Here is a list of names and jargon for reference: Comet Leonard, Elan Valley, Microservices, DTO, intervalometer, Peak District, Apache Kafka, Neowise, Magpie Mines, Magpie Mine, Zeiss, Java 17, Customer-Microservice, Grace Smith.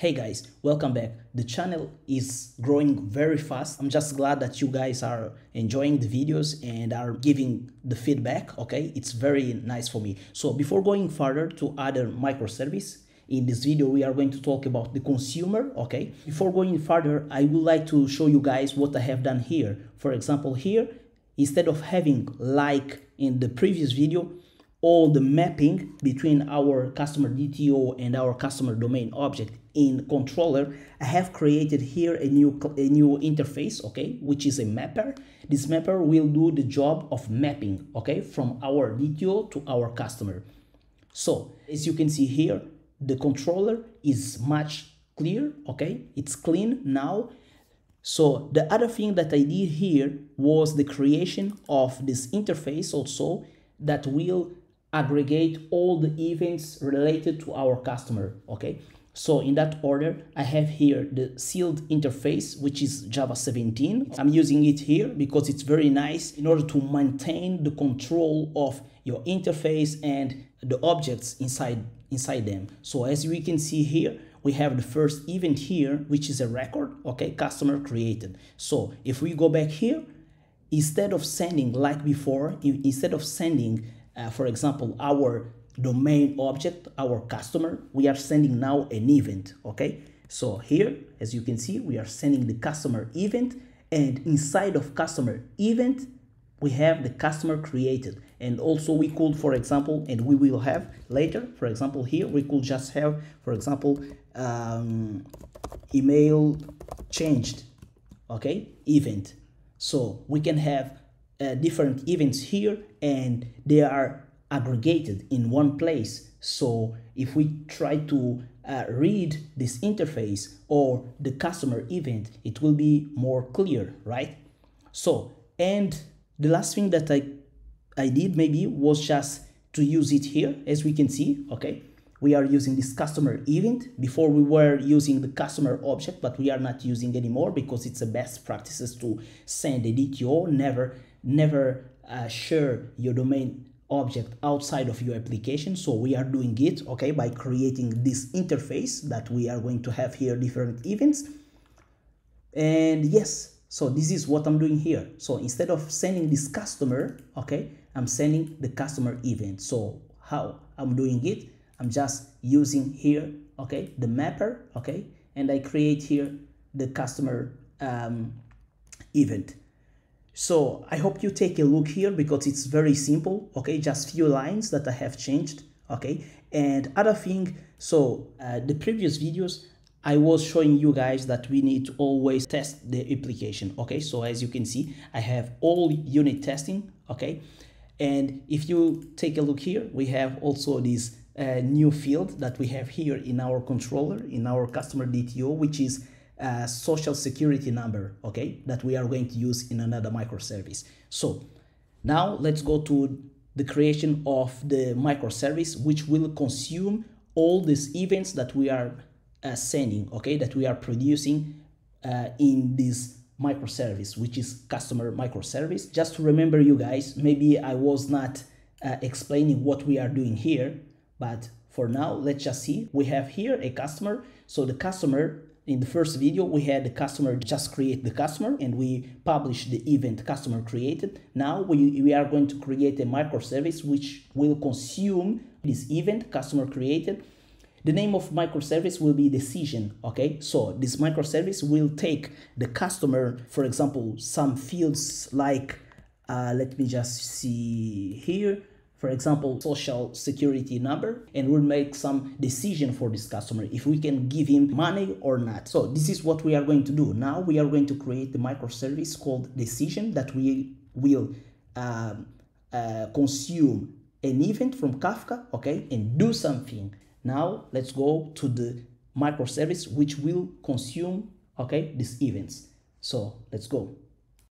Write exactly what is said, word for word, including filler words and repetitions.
Hey guys, welcome back. The channel is growing very fast. I'm just glad that you guys are enjoying the videos and are giving the feedback, okay? It's very nice for me. So before going further to other microservice, in this video we are going to talk about the consumer, okay? Before going further, I would like to show you guys what I have done here. For example, here, instead of having, like in the previous video, all the mapping between our customer D T O and our customer domain object in controller, I have created here a new a new interface, okay, which is a mapper. This mapper will do the job of mapping, okay, from our D T O to our customer. So as you can see here, the controller is much clearer, okay, it's clean now. So the other thing that I did here was the creation of this interface also that will aggregate all the events related to our customer, okay? So in that order, I have here the sealed interface, which is Java seventeen. I'm using it here because it's very nice in order to maintain the control of your interface and the objects inside, inside them. So as we can see here, we have the first event here, which is a record, okay, customer created. So if we go back here, instead of sending like before, instead of sending, uh, for example, our domain object, our customer, we are sending now an event, okay? So here, as you can see, we are sending the customer event, and inside of customer event, we have the customer created. And also we could, for example, and we will have later, for example, here, we could just have, for example, um, email changed, okay, event. So we can have uh, different events here and they are aggregated in one place. So if we try to uh, read this interface or the customer event, it will be more clear, right? So, and the last thing that I, I did maybe was just to use it here, as we can see, okay? We are using this customer event. Before we were using the customer object, but we are not using anymore because it's a best practices to send a D T O. Never, never uh, share your domain object outside of your application. So we are doing it, okay, by creating this interface that we are going to have here different events. And yes, so this is what I'm doing here. So instead of sending this customer, okay, I'm sending the customer event. So how I'm doing it? I'm just using here, okay, the mapper, okay, and I create here the customer um, event. So I hope you take a look here because it's very simple, okay, just few lines that I have changed, okay. And other thing, so uh, the previous videos, I was showing you guys that we need to always test the application, okay. So as you can see, I have all unit testing, okay. And if you take a look here, we have also this Uh, new field that we have here in our controller, in our customer D T O, which is uh, social security number, okay, that we are going to use in another microservice. So now let's go to the creation of the microservice, which will consume all these events that we are uh, sending, okay, that we are producing uh, in this microservice, which is customer microservice. Just to remember you guys, maybe I was not uh, explaining what we are doing here. But for now, let's just see. We have here a customer. So the customer, in the first video, we had the customer just create the customer and we publish the event customer created. Now we, we are going to create a microservice which will consume this event customer created. The name of microservice will be decision, okay? So this microservice will take the customer, for example, some fields like, uh, let me just see here. For example, social security number, and we'll make some decision for this customer if we can give him money or not. So this is what we are going to do. Now we are going to create the microservice called decision that we will um, uh, consume an event from Kafka, okay, and do something. Now let's go to the microservice which will consume, okay, these events. So let's go.